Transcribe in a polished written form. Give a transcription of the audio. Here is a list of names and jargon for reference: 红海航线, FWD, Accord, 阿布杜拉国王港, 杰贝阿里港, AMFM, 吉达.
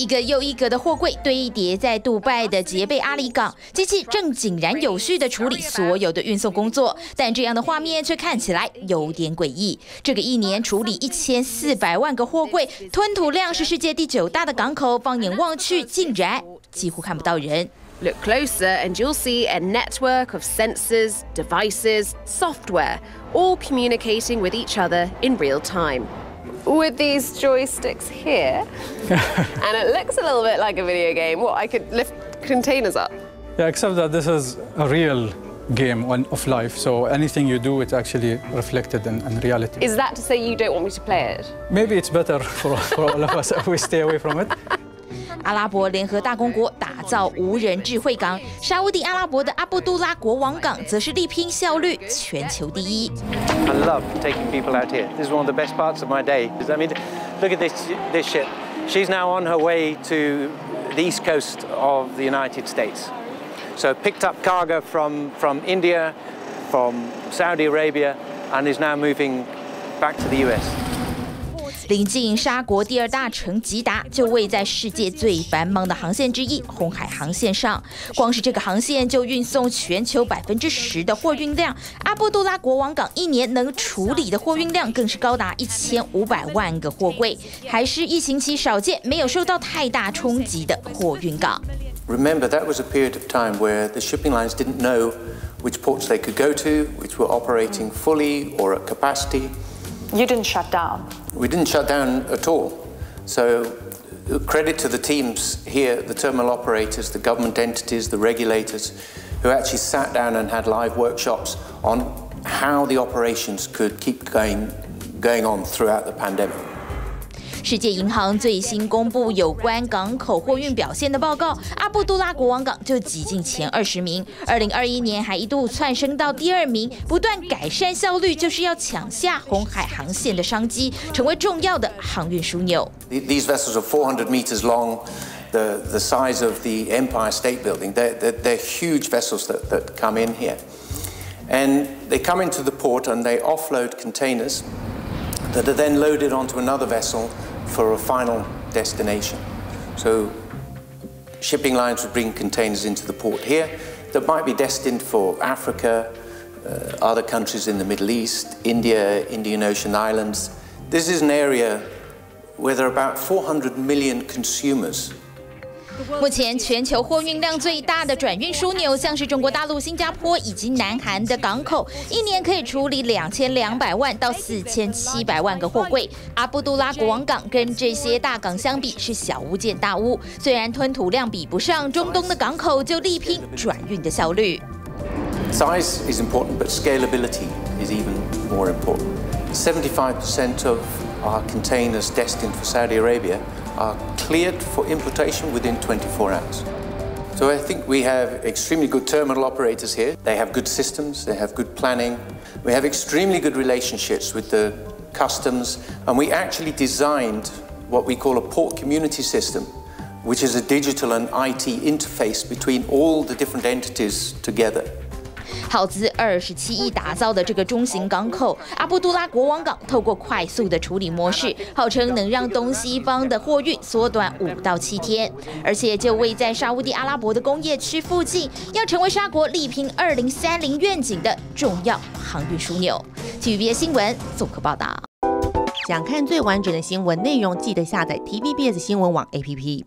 一个又一个的货柜堆叠在杜拜的杰贝阿里港，机器正井然有序地处理所有的运送工作，但这样的画面却看起来有点诡异。这个一年处理1400万个货柜，吞吐量是世界第9大的港口，放眼望去，竟然几乎看不到人。 Look closer and you'll see a network of sensors, devices, software, all communicating with each other in real time. With these joysticks here, and it looks a little bit like a video game. What, I could lift containers up? Yeah, except that this is a real game of life, so anything you do, it's actually reflected in reality. Is that to say you don't want me to play it? Maybe it's better for all of us if we stay away from it. 阿拉伯联合大公国打造无人智慧港，沙地阿拉伯的阿布杜拉国王港则是力拼效率全球第一。I love taking people out here. This is one of the best parts of my day. I mean, look at this ship. She's now on her way to the east coast of the United States. So picked up cargo from India, from Saudi Arabia, and is now moving back to the U.S. 临近沙国第2大城吉达，就位在世界最繁忙的航线之一——红海航线上。光是这个航线就运送全球10%的货运量。阿布杜拉国王港一年能处理的货运量更是高达1500万个货柜，还是疫情期少见没有受到太大冲击的货运港。Remember, that was a period of time where the shipping lines didn't know which ports they could go to, which were operating fully or at capacity. You didn't shut down. We didn't shut down at all. So credit to the teams here, the terminal operators, the government entities, the regulators, who actually sat down and had live workshops on how the operations could keep going on throughout the pandemic. 世界银行最新公布有关港口货运表现的报告，阿布杜拉国王港就挤进前20名。2021年还一度窜升到第2名，不断改善效率，就是要抢下红海航线的商机，成为重要的航运枢纽。These vessels are 400 meters long, the size of the Empire State Building. They're huge vessels that come in here, and they come into the port and they offload containers that are then loaded onto another vessel for a final destination. So shipping lines would bring containers into the port here that might be destined for Africa, other countries in the Middle East, India, Indian Ocean Islands. This is an area where there are about 400 million consumers. 目前全球货运量最大的转运枢纽，像是中国大陆、新加坡以及南韩的港口，一年可以处理2200万到4700万个货柜。阿布杜拉国王港跟这些大港相比是小巫见大巫，虽然吞吐量比不上中东的港口，就力拼转运的效率。Size is important, but scalability is even more important. 75% of our containers destined for Saudi Arabia are cleared for importation within 24 hours. So I think we have extremely good terminal operators here. They have good systems, they have good planning. We have extremely good relationships with the customs, and we actually designed what we call a port community system, which is a digital and IT interface between all the different entities together. 耗资27亿打造的这个中型港口阿布杜拉国王港，透过快速的处理模式，号称能让东西方的货运缩短5到7天，而且就位在沙地阿拉伯的工业区附近，要成为沙国力拼2030愿景的重要航运枢纽。TVBS 新闻综合报道。想看最完整的新闻内容，记得下载 TVBS 新闻网 APP。